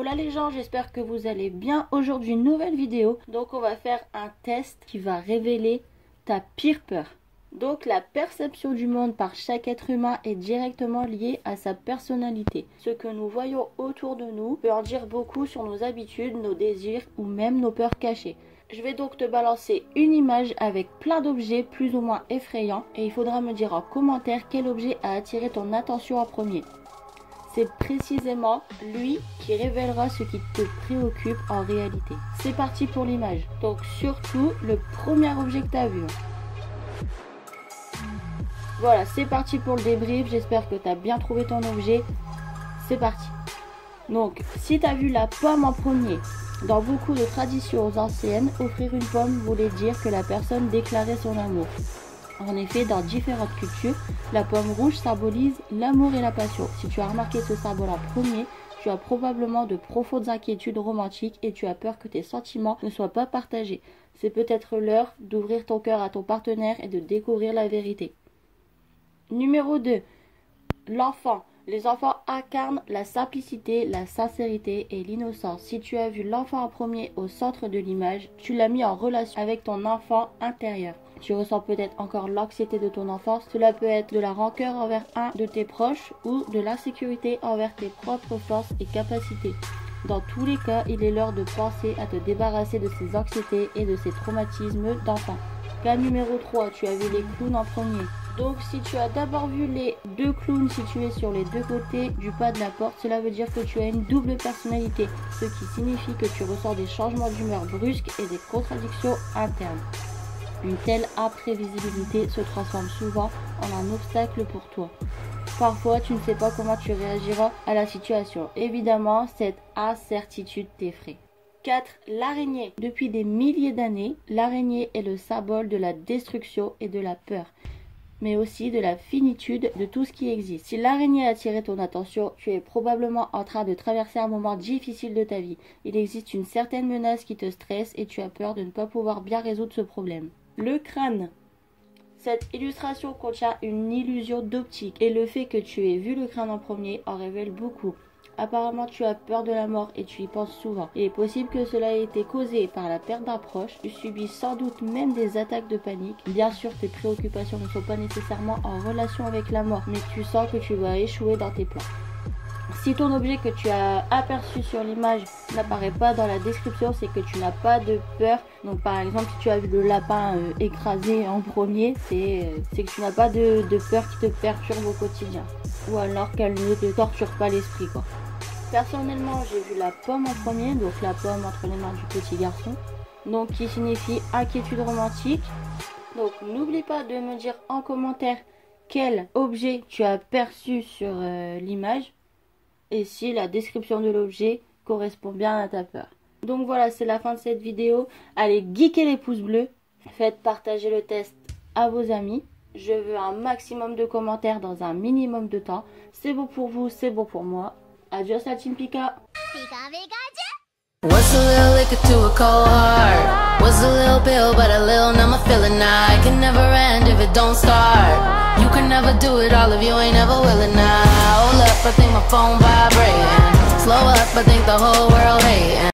hola les gens, j'espère que vous allez bien. Aujourd'hui une nouvelle vidéo, donc on va faire un test qui va révéler ta pire peur. Donc la perception du monde par chaque être humain est directement liée à sa personnalité. Ce que nous voyons autour de nous peut en dire beaucoup sur nos habitudes, nos désirs ou même nos peurs cachées. Je vais donc te balancer une image avec plein d'objets plus ou moins effrayants et il faudra me dire en commentaire quel objet a attiré ton attention en premier. C'est précisément lui qui révélera ce qui te préoccupe en réalité. C'est parti pour l'image. Donc surtout le premier objet que tu as vu. Voilà, c'est parti pour le débrief. J'espère que tu as bien trouvé ton objet. C'est parti. Donc, si tu as vu la pomme en premier, dans beaucoup de traditions anciennes, offrir une pomme voulait dire que la personne déclarait son amour. En effet, dans différentes cultures, la pomme rouge symbolise l'amour et la passion. Si tu as remarqué ce symbole en premier, tu as probablement de profondes inquiétudes romantiques et tu as peur que tes sentiments ne soient pas partagés. C'est peut-être l'heure d'ouvrir ton cœur à ton partenaire et de découvrir la vérité. Numéro 2. L'enfant. Les enfants incarnent la simplicité, la sincérité et l'innocence. Si tu as vu l'enfant en premier au centre de l'image, tu l'as mis en relation avec ton enfant intérieur. Tu ressens peut-être encore l'anxiété de ton enfance. Cela peut être de la rancœur envers un de tes proches ou de l'insécurité envers tes propres forces et capacités. Dans tous les cas, il est l'heure de penser à te débarrasser de ces anxiétés et de ces traumatismes d'enfant. Cas numéro 3, tu as vu les clowns en premier. Donc si tu as d'abord vu les deux clowns situés sur les deux côtés du pas de la porte, cela veut dire que tu as une double personnalité, ce qui signifie que tu ressens des changements d'humeur brusques et des contradictions internes. Une telle imprévisibilité se transforme souvent en un obstacle pour toi. Parfois, tu ne sais pas comment tu réagiras à la situation. Évidemment, cette incertitude t'effraie. 4. L'araignée. Depuis des milliers d'années, l'araignée est le symbole de la destruction et de la peur, mais aussi de la finitude de tout ce qui existe. Si l'araignée a attiré ton attention, tu es probablement en train de traverser un moment difficile de ta vie. Il existe une certaine menace qui te stresse et tu as peur de ne pas pouvoir bien résoudre ce problème. Le crâne. Cette illustration contient une illusion d'optique et le fait que tu aies vu le crâne en premier en révèle beaucoup. Apparemment, tu as peur de la mort et tu y penses souvent. Il est possible que cela ait été causé par la perte d'un proche. Tu subis sans doute même des attaques de panique. Bien sûr, tes préoccupations ne sont pas nécessairement en relation avec la mort, mais tu sens que tu vas échouer dans tes plans. Si ton objet que tu as aperçu sur l'image n'apparaît pas dans la description, c'est que tu n'as pas de peur. Donc par exemple, si tu as vu le lapin écrasé en premier, c'est que tu n'as pas de peur qui te perturbe au quotidien. Ou alors qu'elle ne te torture pas l'esprit, quoi. Personnellement, j'ai vu la pomme en premier, donc la pomme entre les mains du petit garçon, donc qui signifie inquiétude romantique. Donc n'oublie pas de me dire en commentaire quel objet tu as aperçu sur l'image et si la description de l'objet correspond bien à ta peur. Donc voilà, c'est la fin de cette vidéo. Allez geeker les pouces bleus, faites partager le test à vos amis. Je veux un maximum de commentaires dans un minimum de temps. C'est bon pour vous, c'est bon pour moi. Adios la team Pika. Was a little liquor to a cold heart. Was a little pill, but a little numb feeling. I can never end if it don't start. You can never do it all if you ain't ever willing. Now hold up, I think my phone vibrating. Slow up, I think the whole world hating.